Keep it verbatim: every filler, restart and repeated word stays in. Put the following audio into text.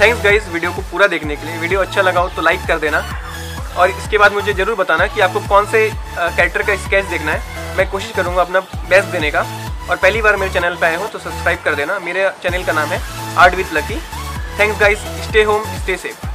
Thanks guys video को पूरा देखने के लिए। वीडियो अच्छा लगा हो तो लाइक कर देना और इसके बाद मुझे ज़रूर बताना कि आपको कौन से कैरेक्टर का स्केच देखना है। मैं कोशिश करूँगा अपना बेस्ट देने का। और पहली बार मेरे चैनल पर आए हो तो सब्सक्राइब कर देना। मेरे चैनल का नाम है art with Lucky. Thanks guys, stay home, stay safe.